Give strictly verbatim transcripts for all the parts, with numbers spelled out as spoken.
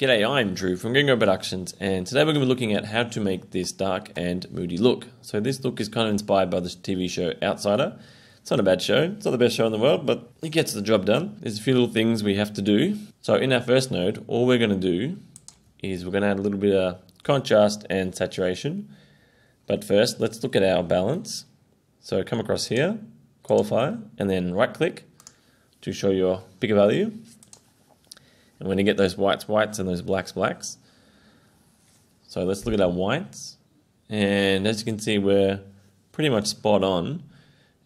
G'day, I'm Drew from Green Goat Productions, and today we're going to be looking at how to make this dark and moody look. So this look is kind of inspired by the T V show Outsider. It's not a bad show, it's not the best show in the world, but it gets the job done. There's a few little things we have to do. So in our first node, all we're going to do is we're going to add a little bit of contrast and saturation. But first, let's look at our balance. So come across here, qualifier, and then right click to show your pick a value. And we're going to get those whites, whites, and those blacks, blacks. So let's look at our whites. And as you can see, we're pretty much spot on.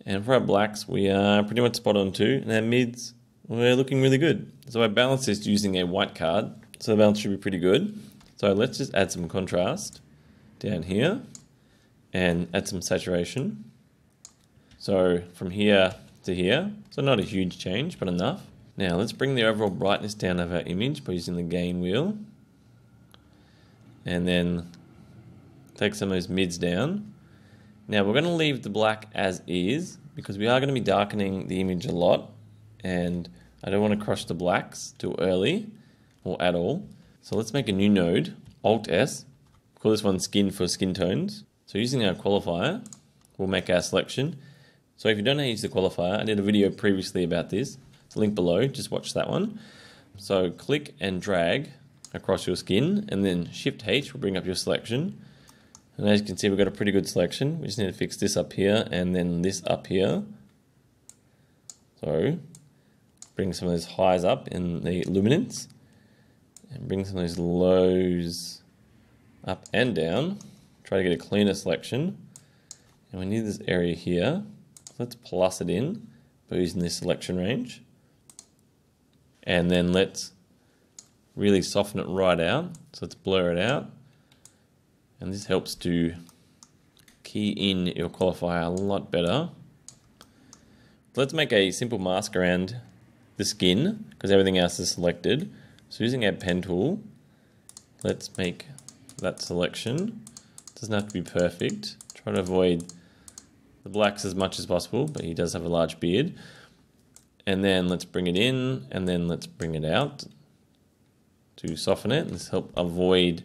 And for our blacks, we are pretty much spot on too. And our mids, we're looking really good. So I balanced this using a white card. So the balance should be pretty good. So let's just add some contrast down here and add some saturation. So from here to here. So not a huge change, but enough. Now let's bring the overall brightness down of our image by using the gain wheel. And then take some of those mids down. Now we're going to leave the black as is because we are going to be darkening the image a lot. And I don't want to crush the blacks too early or at all. So let's make a new node, Alt S. Call this one Skin for Skin Tones. So using our qualifier, we'll make our selection. So if you don't know how to use the qualifier, I did a video previously about this. Link below, just watch that one. So click and drag across your skin and then Shift H will bring up your selection. And as you can see, we've got a pretty good selection. We just need to fix this up here and then this up here. So bring some of those highs up in the luminance and bring some of those lows up and down. Try to get a cleaner selection. And we need this area here. So let's plus it in by using this selection range. And then let's really soften it right out. So let's blur it out. And this helps to key in your qualifier a lot better. Let's make a simple mask around the skin because everything else is selected. So using our pen tool, let's make that selection. It doesn't have to be perfect. Try to avoid the blacks as much as possible, but he does have a large beard. And then let's bring it in, and then let's bring it out to soften it. Let's help avoid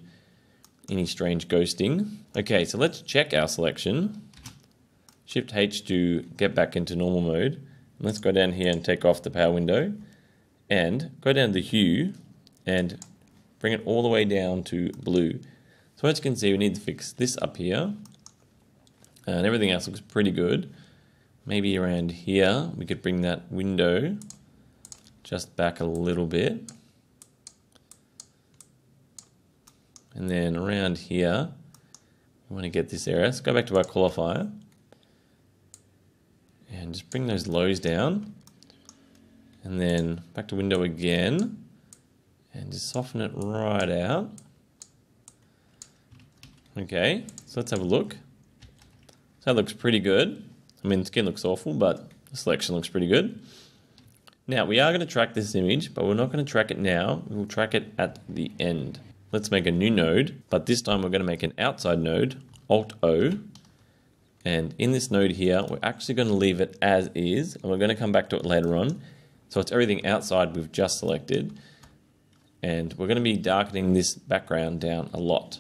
any strange ghosting. Okay, so let's check our selection. Shift H to get back into normal mode. And let's go down here and take off the power window. And go down to the hue, and bring it all the way down to blue. So as you can see, we need to fix this up here. And everything else looks pretty good. Maybe around here, we could bring that window just back a little bit. And then around here, we want to get this area. Let's go back to our qualifier. And just bring those lows down. And then back to window again. And just soften it right out. Okay, so let's have a look. So that looks pretty good. I mean, the skin looks awful, but the selection looks pretty good. Now, we are going to track this image, but we're not going to track it now. We'll track it at the end. Let's make a new node, but this time we're going to make an outside node, Alt O. And in this node here, we're actually going to leave it as is, and we're going to come back to it later on. So it's everything outside we've just selected. And we're going to be darkening this background down a lot.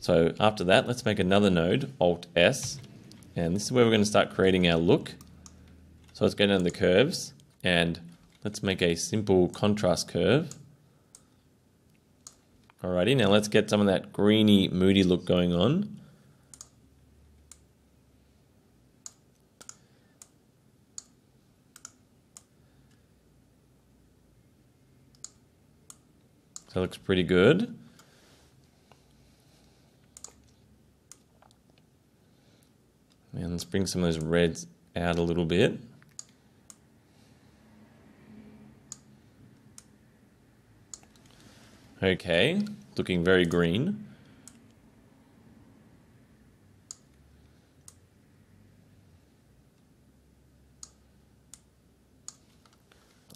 So after that, let's make another node, Alt S. And this is where we're going to start creating our look. So let's go down to the curves and let's make a simple contrast curve. Alrighty, now let's get some of that greeny, moody look going on. That looks pretty good. And let's bring some of those reds out a little bit. Okay, looking very green.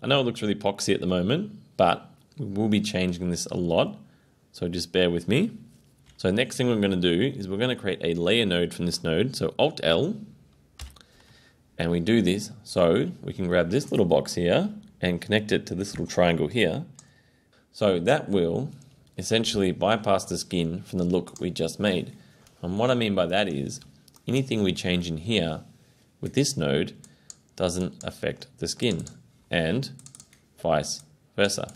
I know it looks really poxy at the moment, but we will be changing this a lot, so just bear with me. So next thing we're going to do is we're going to create a layer node from this node. So Alt L, and we do this so we can grab this little box here and connect it to this little triangle here. So that will essentially bypass the skin from the look we just made. And what I mean by that is anything we change in here with this node doesn't affect the skin, and vice versa.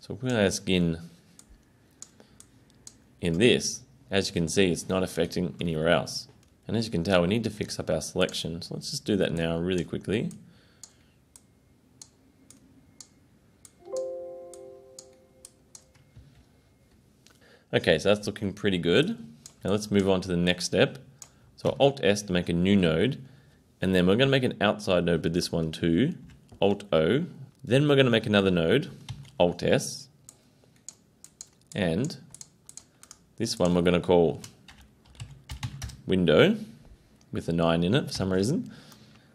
So if we add skin in this, as you can see, it's not affecting anywhere else. And as you can tell, we need to fix up our selection. So let's just do that now really quickly. Okay, so that's looking pretty good. Now let's move on to the next step. So Alt-S to make a new node, and then we're going to make an outside node, but this one too, Alt-O. Then we're going to make another node, Alt-S, and this one we're going to call window with a nine in it for some reason.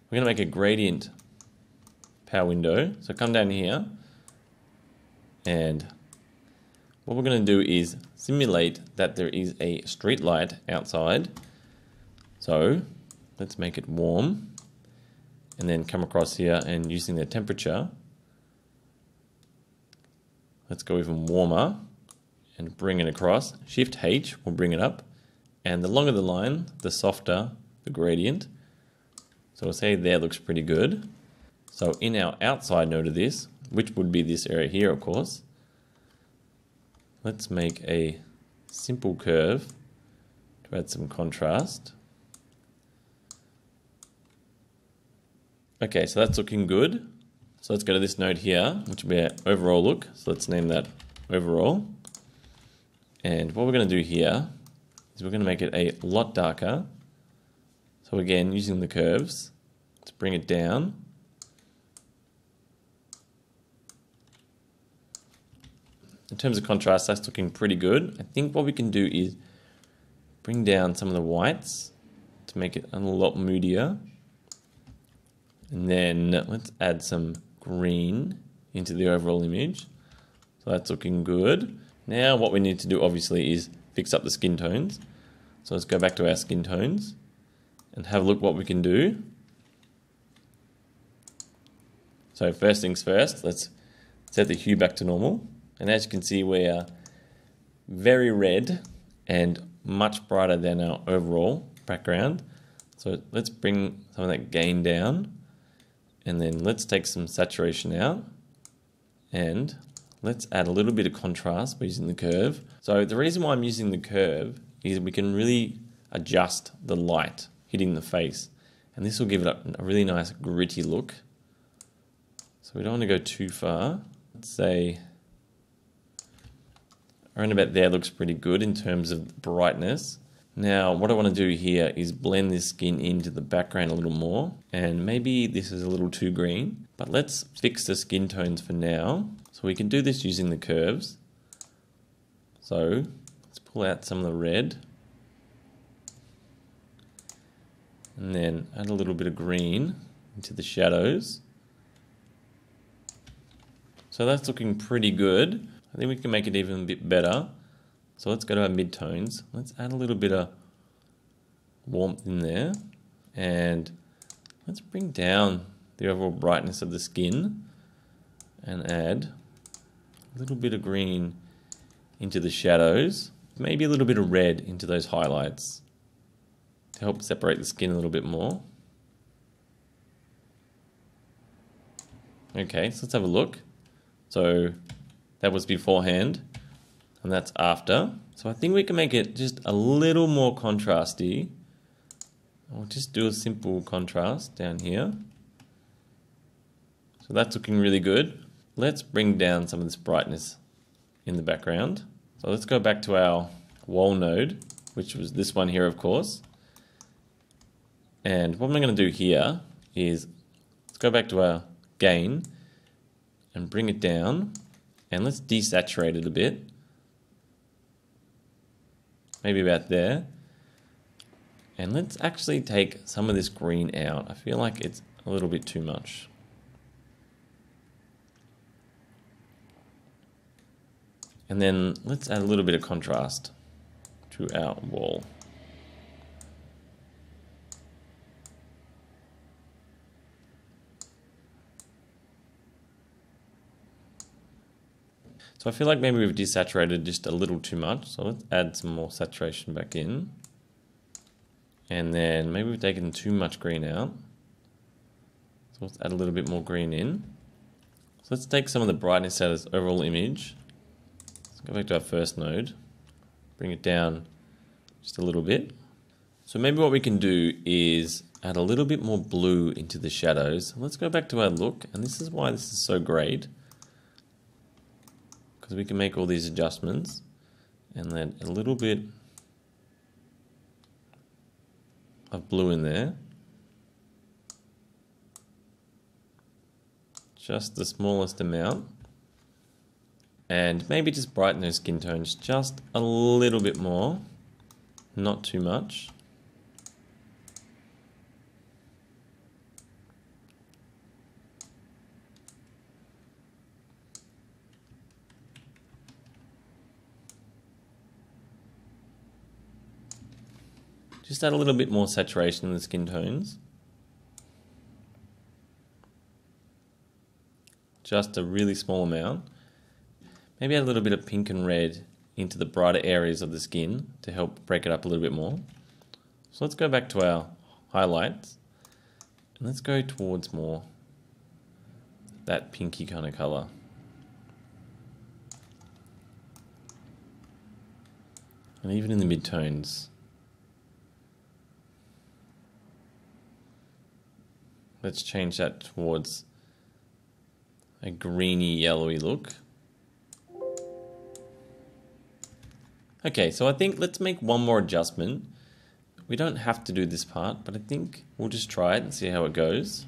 We're going to make a gradient power window. So come down here, and what we're going to do is simulate that there is a street light outside. So let's make it warm and then come across here, and using the temperature, let's go even warmer and bring it across. Shift-H will bring it up, and the longer the line, the softer the gradient. So we'll say there looks pretty good. So in our outside node of this, which would be this area here, of course, let's make a simple curve to add some contrast. Okay, so that's looking good. So let's go to this node here, which will be our overall look. So let's name that overall. And what we're going to do here is we're going to make it a lot darker. So again, using the curves, let's bring it down. In terms of contrast, that's looking pretty good. I think what we can do is bring down some of the whites to make it a lot moodier. And then let's add some green into the overall image. So that's looking good. Now what we need to do, obviously, is fix up the skin tones. So let's go back to our skin tones and have a look what we can do. So first things first, let's set the hue back to normal. And as you can see, we are very red and much brighter than our overall background. So let's bring some of that gain down, and then let's take some saturation out, and let's add a little bit of contrast by using the curve. So the reason why I'm using the curve is we can really adjust the light hitting the face, and this will give it a really nice gritty look. So we don't want to go too far. Let's say around about there looks pretty good in terms of brightness. Now what I want to do here is blend this skin into the background a little more, and maybe this is a little too green, but let's fix the skin tones for now. So we can do this using the curves. So let's pull out some of the red and then add a little bit of green into the shadows. So that's looking pretty good. I think we can make it even a bit better. So let's go to our midtones. Let's add a little bit of warmth in there, and let's bring down the overall brightness of the skin and add a little bit of green into the shadows, maybe a little bit of red into those highlights to help separate the skin a little bit more. Okay, so let's have a look. So that was beforehand, and that's after. So I think we can make it just a little more contrasty. I'll just do a simple contrast down here. So that's looking really good. Let's bring down some of this brightness in the background. So let's go back to our wall node, which was this one here, of course. And what I'm going to do here is let's go back to our gain and bring it down. And let's desaturate it a bit, maybe about there. And let's actually take some of this green out. I feel like it's a little bit too much. And then let's add a little bit of contrast to our wall. So I feel like maybe we've desaturated just a little too much. So let's add some more saturation back in. And then maybe we've taken too much green out. So let's add a little bit more green in. So let's take some of the brightness out of this overall image. Let's go back to our first node. Bring it down just a little bit. So maybe what we can do is add a little bit more blue into the shadows. Let's go back to our look. And this is why this is so great. Because we can make all these adjustments. And then a little bit of blue in there. Just the smallest amount. And maybe just brighten those skin tones just a little bit more. Not too much. Just add a little bit more saturation in the skin tones. Just a really small amount. Maybe add a little bit of pink and red into the brighter areas of the skin to help break it up a little bit more. So let's go back to our highlights. And let's go towards more that pinky kind of color. And even in the mid-tones. Let's change that towards a greeny, yellowy look. Okay, so I think let's make one more adjustment. We don't have to do this part, but I think we'll just try it and see how it goes.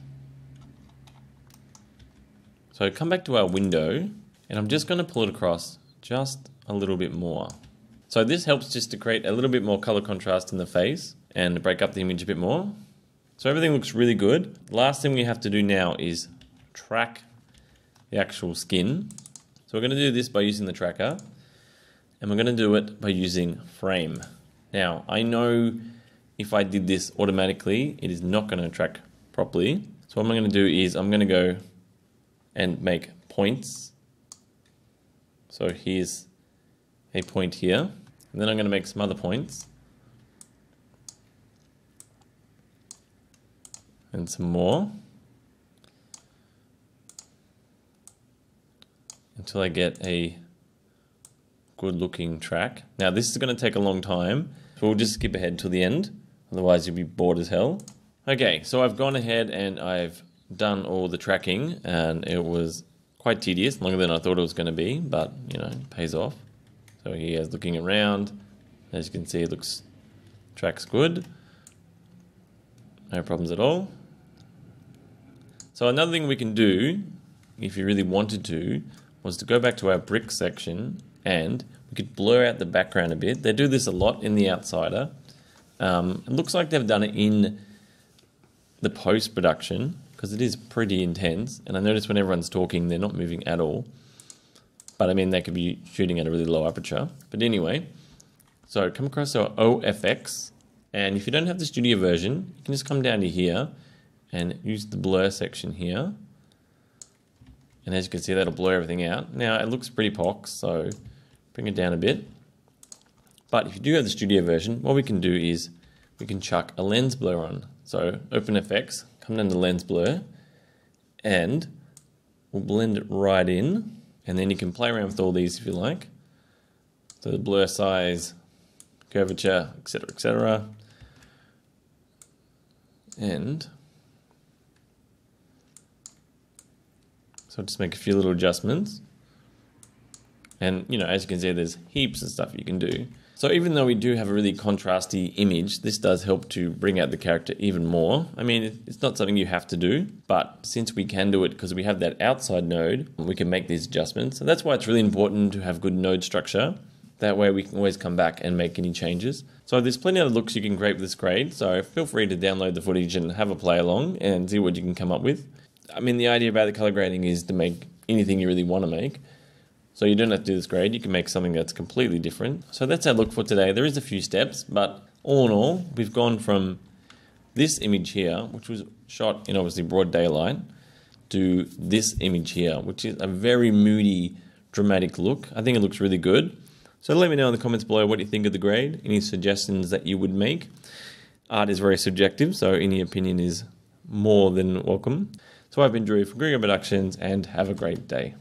So come back to our window, and I'm just going to pull it across just a little bit more. So this helps just to create a little bit more color contrast in the face and break up the image a bit more. So everything looks really good. Last thing we have to do now is track the actual skin. So we're going to do this by using the tracker, and we're going to do it by using frame. Now, I know if I did this automatically, it is not going to track properly. So what I'm going to do is I'm going to go and make points. So here's a point here, and then I'm going to make some other points. And some more until I get a good looking track. Now this is going to take a long time, so we'll just skip ahead till the end, otherwise you'll be bored as hell. Okay, so I've gone ahead and I've done all the tracking, and it was quite tedious, longer than I thought it was going to be, but you know, it pays off. So here's looking around, as you can see, it looks, tracks good, no problems at all. So another thing we can do, if you really wanted to, was to go back to our brick section, and we could blur out the background a bit. They do this a lot in The Outsider. Um, it looks like they've done it in the post-production, because it is pretty intense, and I notice when everyone's talking, they're not moving at all. But I mean, they could be shooting at a really low aperture. But anyway, so come across our O F X, and if you don't have the studio version, you can just come down to here, and use the blur section here, and as you can see, that'll blur everything out. Now it looks pretty pox, so bring it down a bit. But if you do have the studio version, what we can do is we can chuck a lens blur on. So open F X, come down to lens blur, and we'll blend it right in, and then you can play around with all these if you like. So the blur size, curvature, etc, et cetera. And so just make a few little adjustments, and you know, as you can see, there's heaps of stuff you can do. So even though we do have a really contrasty image, this does help to bring out the character even more. I mean, it's not something you have to do, but since we can do it because we have that outside node, we can make these adjustments. And that's why it's really important to have good node structure. That way we can always come back and make any changes. So there's plenty of looks you can create with this grade, so feel free to download the footage and have a play along and see what you can come up with. I mean, the idea about the color grading is to make anything you really want to make. So you don't have to do this grade. You can make something that's completely different. So that's our look for today. There is a few steps, but all in all, we've gone from this image here, which was shot in obviously broad daylight, to this image here, which is a very moody, dramatic look. I think it looks really good. So let me know in the comments below what you think of the grade, any suggestions that you would make. Art is very subjective, so any opinion is more than welcome. So I've been Drew from Green Goat Productions, and have a great day.